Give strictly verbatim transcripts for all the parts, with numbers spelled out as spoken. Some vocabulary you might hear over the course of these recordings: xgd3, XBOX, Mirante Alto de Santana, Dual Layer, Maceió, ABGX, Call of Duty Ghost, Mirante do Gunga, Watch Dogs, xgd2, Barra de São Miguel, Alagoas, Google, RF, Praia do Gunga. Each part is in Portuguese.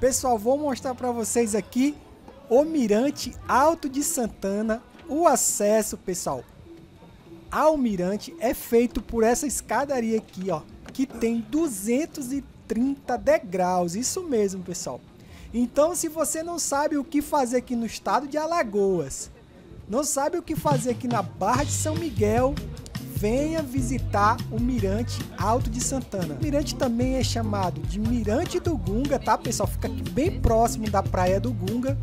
Pessoal, vou mostrar para vocês aqui o Mirante Alto de Santana. O acesso, pessoal, ao mirante é feito por essa escadaria aqui, ó, que tem duzentos e trinta degraus. Isso mesmo, pessoal. Então, se você não sabe o que fazer aqui no estado de Alagoas, não sabe o que fazer aqui na Barra de São Miguel, venha visitar o Mirante Alto de Santana. O mirante também é chamado de Mirante do Gunga, tá, pessoal? Fica aqui bem próximo da Praia do Gunga.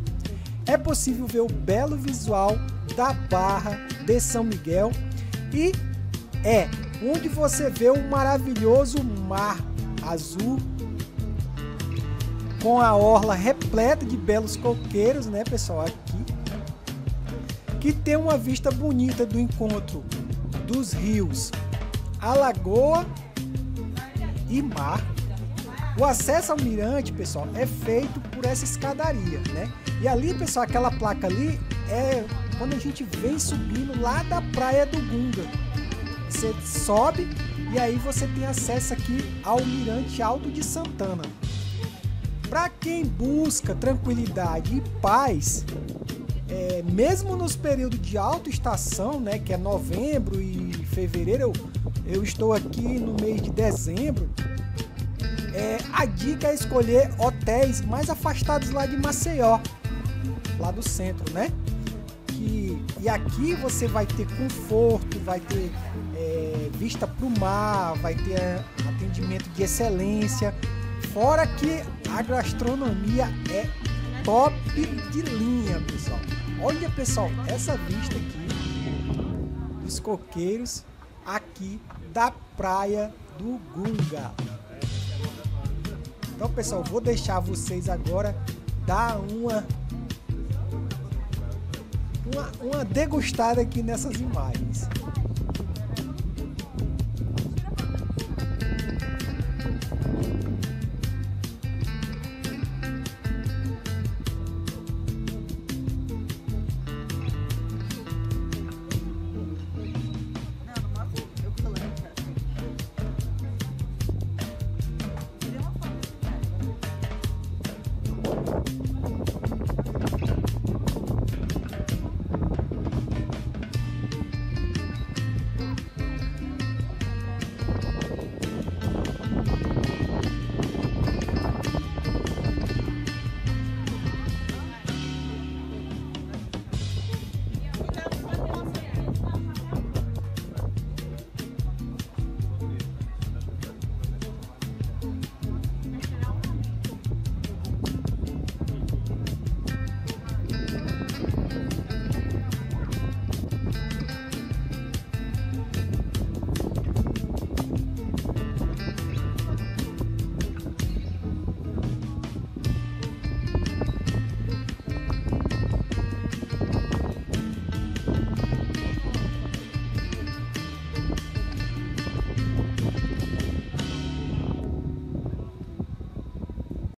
É possível ver o belo visual da Barra de São Miguel e é onde você vê o maravilhoso mar azul com a orla repleta de belos coqueiros, né, pessoal? Aqui que tem uma vista bonita do encontro dos rios Alagoa e Mar. O acesso ao mirante, pessoal, é feito por essa escadaria, né? E ali, pessoal, aquela placa ali é quando a gente vem subindo lá da Praia do Gunga. Você sobe e aí você tem acesso aqui ao Mirante Alto de Santana. Para quem busca tranquilidade e paz, É, mesmo nos períodos de alta estação, né, que é novembro e fevereiro, eu, eu estou aqui no mês de dezembro, é, a dica é escolher hotéis mais afastados lá de Maceió, lá do centro, né? Que, e aqui você vai ter conforto, vai ter é, vista para o mar, vai ter atendimento de excelência, fora que a gastronomia é top de linha, pessoal. Olha, pessoal, essa vista aqui dos coqueiros aqui da Praia do Gunga. Então, pessoal, vou deixar vocês agora dar uma uma, uma degustada aqui nessas imagens. Thank you.